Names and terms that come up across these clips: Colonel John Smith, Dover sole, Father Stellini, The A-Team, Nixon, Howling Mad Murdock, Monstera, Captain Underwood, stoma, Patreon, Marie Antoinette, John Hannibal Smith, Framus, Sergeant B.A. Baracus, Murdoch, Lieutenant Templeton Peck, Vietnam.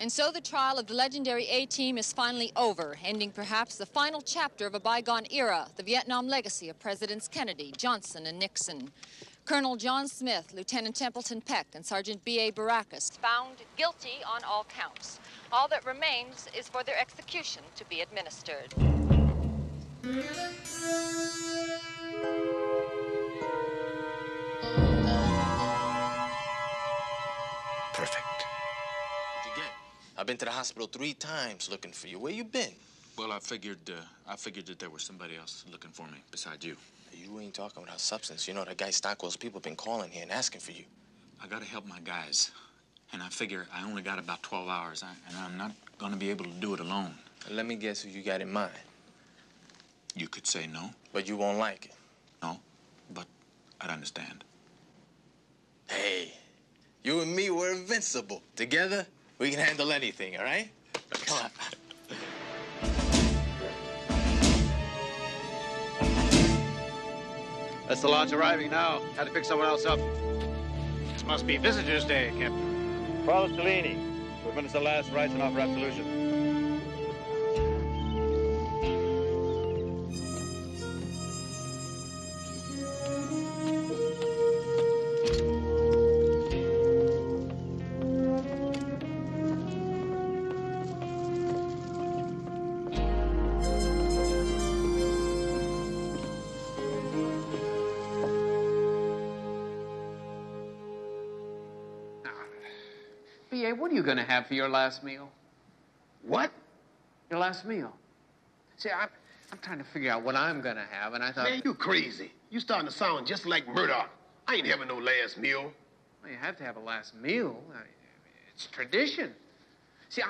And so the trial of the legendary A-Team is finally over, ending perhaps the final chapter of a bygone era, the Vietnam legacy of Presidents Kennedy, Johnson, and Nixon. Colonel John Smith, Lieutenant Templeton Peck, and Sergeant B.A. Baracus found guilty on all counts. All that remains is for their execution to be administered. Perfect. What'd you get? I've been to the hospital 3 times looking for you. Where you been? Well, I figured that there was somebody else looking for me besides you. You ain't talking without substance. You know, that guy Stockwell's people been calling here and asking for you. I gotta help my guys. And I figure I only got about 12 hours, and I'm not gonna be able to do it alone. Let me guess who you got in mind. You could say no. But you won't like it. No, but I'd understand. Hey, you and me, we're invincible. Together, we can handle anything, all right? Come on. That's the lodge arriving now. Had to pick someone else up. This must be Visitor's Day, Captain. Father Stellini. We'll administer the last rites and offer absolution. What are you going to have for your last meal? What? Your last meal. See, I'm trying to figure out what I'm going to have, and I thought... Man, you crazy. You starting to sound just like Murdoch. I ain't having no last meal. Well, you have to have a last meal. It's tradition. See,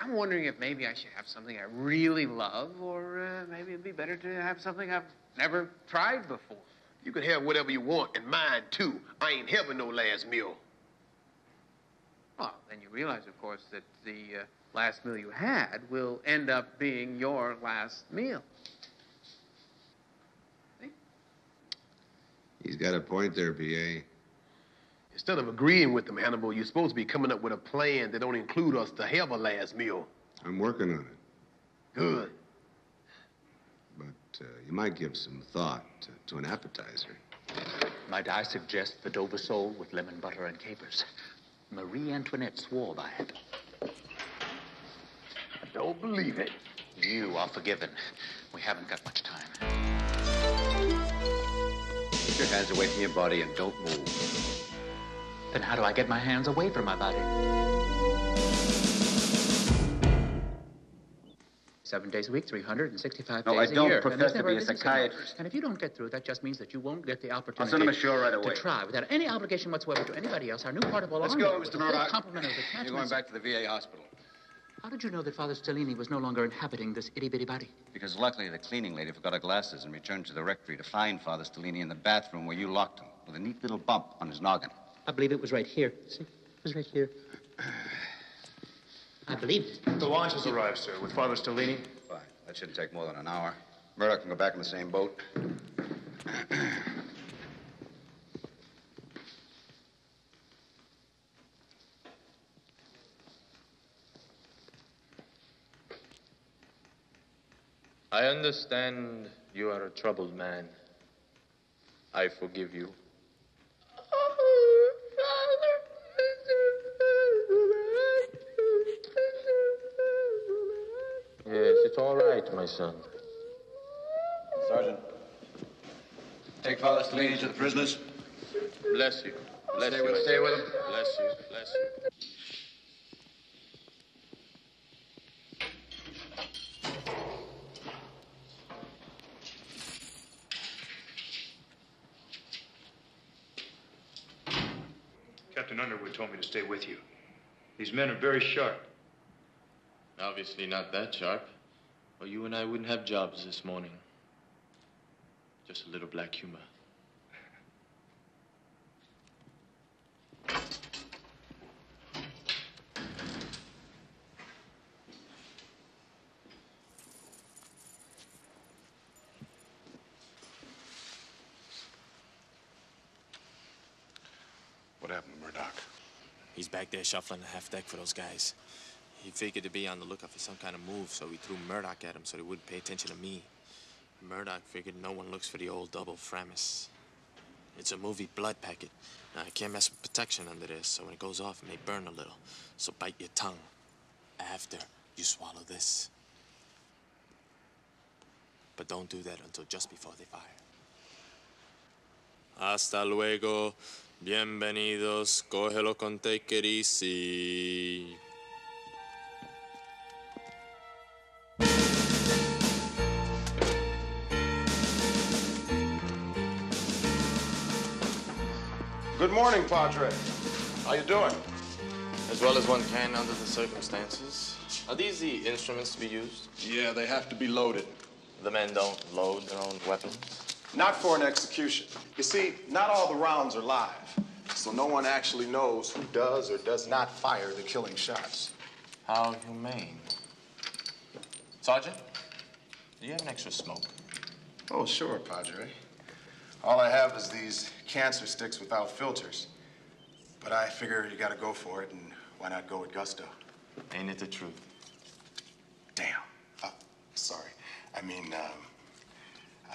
I'm wondering if maybe I should have something I really love, or maybe it'd be better to have something I've never tried before. You can have whatever you want, and mine, too. I ain't having no last meal. Well, then you realize, of course, that the last meal you had will end up being your last meal. See? He's got a point there, B.A. Instead of agreeing with them, Hannibal, you're supposed to be coming up with a plan that don't include us to have a last meal. I'm working on it. Good. But you might give some thought to an appetizer. Might I suggest the Dover sole with lemon butter and capers? Marie Antoinette swore by it. I don't believe it. You are forgiven. We haven't got much time. Get your hands away from your body and don't move. Then how do I get my hands away from my body? 7 days a week, 365 days a year. No, I don't profess to be a psychiatrist. And if you don't get through, that just means that you won't get the opportunity to try without any obligation whatsoever to anybody else. Our new portable army. Let's go, Mr. Murdock. You're going back to the VA hospital. How did you know that Father Stellini was no longer inhabiting this itty-bitty body? Because luckily the cleaning lady forgot her glasses and returned to the rectory to find Father Stellini in the bathroom where you locked him with a neat little bump on his noggin. I believe it was right here. See? It was right here. I believe it. The launch has arrived, sir, with Father Stellini. Fine. That shouldn't take more than an hour. Murdoch can go back in the same boat. I understand you are a troubled man. I forgive you. Yes, it's all right, my son. Sergeant, take Father Stellini to the prisoners. Bless you. Bless you. Stay with him. Bless you. Bless you. Captain Underwood told me to stay with you. These men are very sharp. Obviously not that sharp, or you and I wouldn't have jobs this morning. Just a little black humor. What happened to Murdoch? He's back there shuffling the half-deck for those guys. He figured to be on the lookout for some kind of move, so he threw Murdock at him so he wouldn't pay attention to me. Murdock figured no one looks for the old double Framus. It's a movie blood packet. Now, I can't mess with protection under this, so when it goes off, it may burn a little. So bite your tongue after you swallow this. But don't do that until just before they fire. Hasta luego. Bienvenidos. Cógelo con take it easy. Good morning, Padre. How you doing? As well as one can under the circumstances. Are these the instruments to be used? Yeah, they have to be loaded. The men don't load their own weapons? Not for an execution. You see, not all the rounds are live, so no one actually knows who does or does not fire the killing shots. How humane. Sergeant, do you have an extra smoke? Oh, sure, Padre. All I have is these cancer sticks without filters. But I figure you gotta go for it, and why not go with gusto? Ain't it the truth? Damn. Oh, sorry. I mean,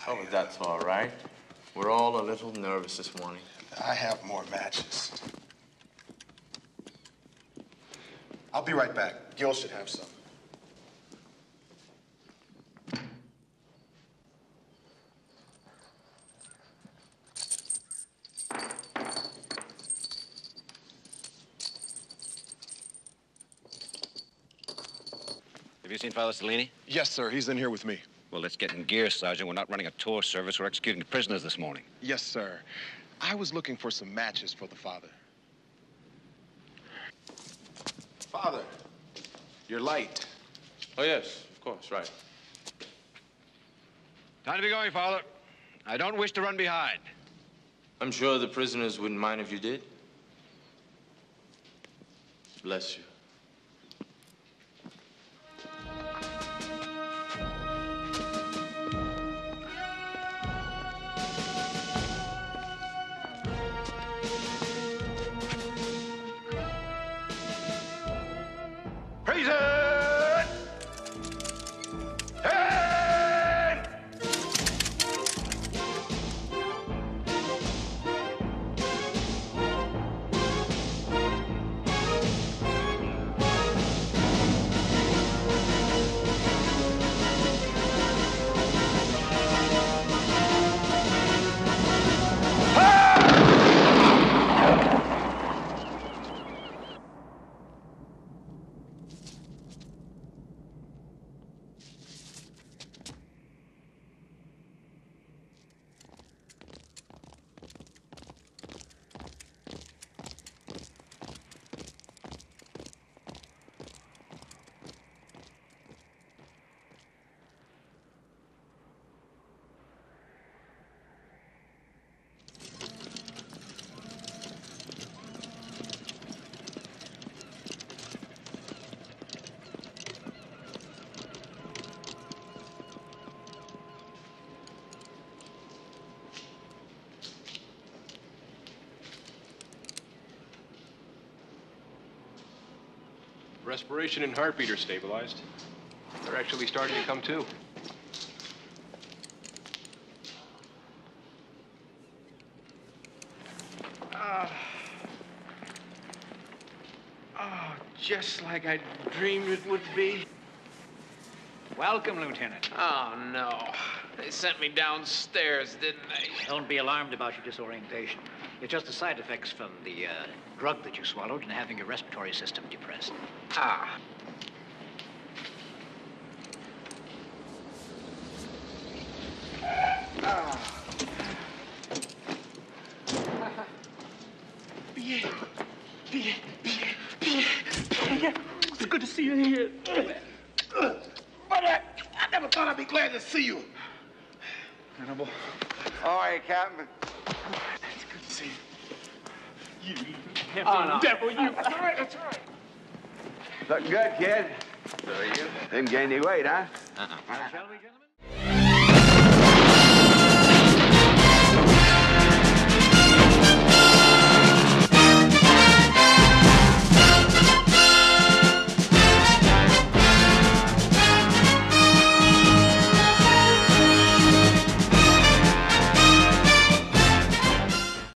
Oh, that's all right. We're all a little nervous this morning. I have more matches. I'll be right back. Gil should have some. Have you seen Father Stellini? Yes, sir. He's in here with me. Well, let's get in gear, Sergeant. We're not running a tour service. We're executing prisoners this morning. Yes, sir. I was looking for some matches for the father. Father, you're light. Oh, yes, of course, right. Time to be going, Father. I don't wish to run behind. I'm sure the prisoners wouldn't mind if you did. Bless you. Respiration and heartbeat are stabilized. They're actually starting to come to. Oh, just like I dreamed it would be. Welcome, Lieutenant. Oh, no. They sent me downstairs, didn't they? Don't be alarmed about your disorientation. It's just the side effects from the drug that you swallowed and having your respiratory system depressed. Ah. Pierre. It's good to see you here. Mother, I never thought I'd be glad to see you. Hannibal. All right, Captain. It's good to see you. You devil, devil, you. That's all right, that's all right. Looking good, kid. So are you? Didn't gain any weight, huh? Uh-uh. Shall we, gentlemen?